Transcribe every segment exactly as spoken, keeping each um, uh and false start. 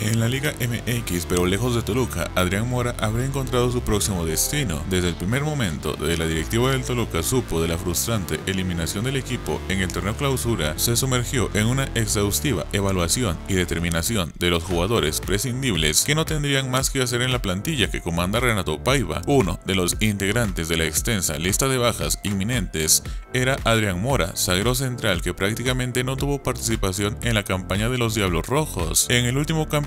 En la Liga M X, pero lejos de Toluca, Adrián Mora habrá encontrado su próximo destino. Desde el primer momento de la directiva del Toluca supo de la frustrante eliminación del equipo en el torneo clausura, se sumergió en una exhaustiva evaluación y determinación de los jugadores prescindibles que no tendrían más que hacer en la plantilla que comanda Renato Paiva. Uno de los integrantes de la extensa lista de bajas inminentes era Adrián Mora, zaguero central que prácticamente no tuvo participación en la campaña de los Diablos Rojos. En el último campeonato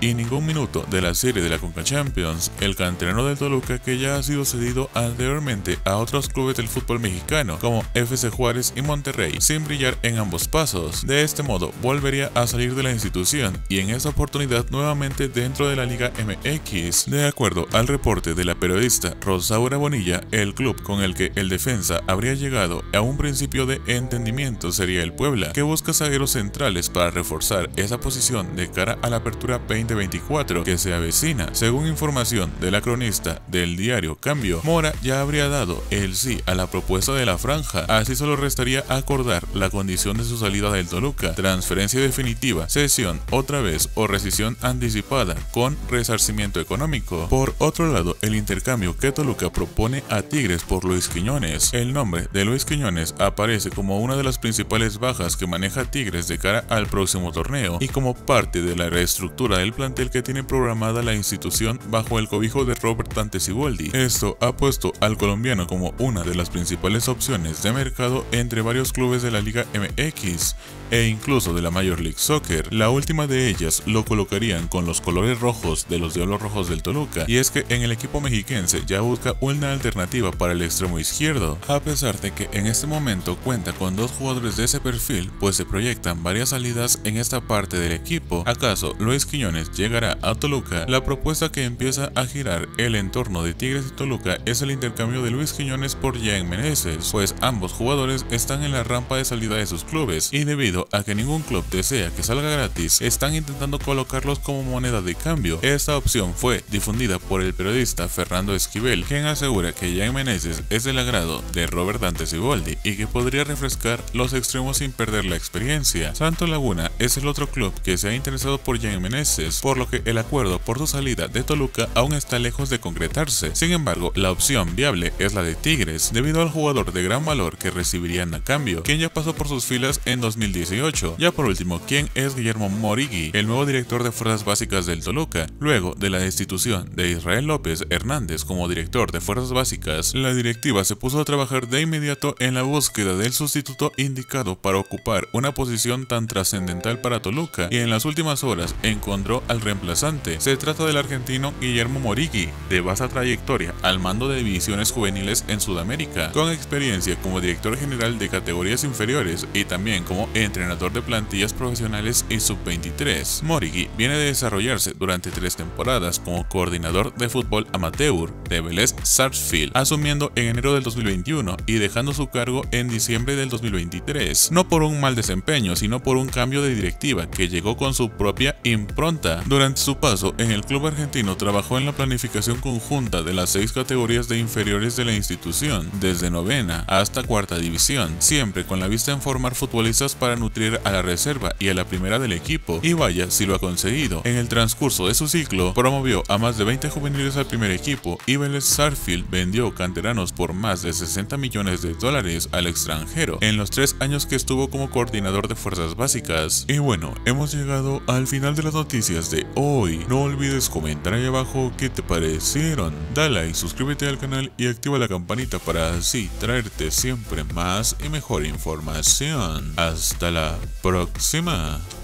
y ningún minuto de la serie de la Conca Champions, el canterano del Toluca, que ya ha sido cedido anteriormente a otros clubes del fútbol mexicano como F C Juárez y Monterrey, sin brillar en ambos pasos. De este modo volvería a salir de la institución y en esta oportunidad nuevamente dentro de la Liga M X. De acuerdo al reporte de la periodista Rosaura Bonilla, el club con el que el defensa habría llegado a un principio de entendimiento sería el Puebla, que busca zagueros centrales para reforzar esa posición de cara a la apertura veinte veinticuatro que se avecina. Según información de la cronista del diario Cambio, Mora ya habría dado el sí a la propuesta de la franja, así solo restaría acordar la condición de su salida del Toluca: transferencia definitiva, cesión otra vez o rescisión anticipada con resarcimiento económico. Por otro lado, el intercambio que Toluca propone a Tigres por Luis Quiñones. El nombre de Luis Quiñones aparece como una de las principales bajas que maneja Tigres de cara al próximo torneo y como parte de la reestructuración del plantel que tiene programada la institución bajo el cobijo de Robert Dante Siboldi. Esto ha puesto al colombiano como una de las principales opciones de mercado entre varios clubes de la Liga M X e incluso de la Major League Soccer. La última de ellas lo colocarían con los colores rojos de los Diablos Rojos del Toluca, y es que en el equipo mexiquense ya busca una alternativa para el extremo izquierdo, a pesar de que en este momento cuenta con dos jugadores de ese perfil, pues se proyectan varias salidas en esta parte del equipo. ¿Acaso lo Luis Quiñones llegará a Toluca? La propuesta que empieza a girar el entorno de Tigres y Toluca es el intercambio de Luis Quiñones por Jaime Meneses, pues ambos jugadores están en la rampa de salida de sus clubes y, debido a que ningún club desea que salga gratis, están intentando colocarlos como moneda de cambio. Esta opción fue difundida por el periodista Fernando Esquivel, quien asegura que Jaime Meneses es del agrado de Robert Dante Siboldi y que podría refrescar los extremos sin perder la experiencia. Santo Laguna es el otro club que se ha interesado por Jaime Meneses Meneses, por lo que el acuerdo por su salida de Toluca aún está lejos de concretarse. Sin embargo, la opción viable es la de Tigres, debido al jugador de gran valor que recibirían a cambio, quien ya pasó por sus filas en dos mil dieciocho. Ya por último, quien es Guillermo Morigi, el nuevo director de Fuerzas Básicas del Toluca. Luego de la destitución de Israel López Hernández como director de Fuerzas Básicas, la directiva se puso a trabajar de inmediato en la búsqueda del sustituto indicado para ocupar una posición tan trascendental para Toluca, y en las últimas horas encontró al reemplazante. Se trata del argentino Guillermo Morigi, de vasta trayectoria al mando de divisiones juveniles en Sudamérica, con experiencia como director general de categorías inferiores y también como entrenador de plantillas profesionales y sub veintitrés. Morigi viene de desarrollarse durante tres temporadas como coordinador de fútbol amateur de Vélez Sarsfield, asumiendo en enero del dos mil veintiuno y dejando su cargo en diciembre del dos mil veintitrés, no por un mal desempeño, sino por un cambio de directiva que llegó con su propia impronta. Durante su paso en el club argentino trabajó en la planificación conjunta de las seis categorías de inferiores de la institución, desde novena hasta cuarta división, siempre con la vista en formar futbolistas para nutrir a la reserva y a la primera del equipo, y vaya si lo ha conseguido. En el transcurso de su ciclo promovió a más de veinte juveniles al primer equipo, y Vélez Sarsfield vendió canteranos por más de sesenta millones de dólares al extranjero en los tres años que estuvo como coordinador de Fuerzas Básicas. Y bueno, hemos llegado al final de las noticias de hoy. No olvides comentar ahí abajo qué te parecieron, dale like, suscríbete al canal y activa la campanita para así traerte siempre más y mejor información. Hasta la próxima.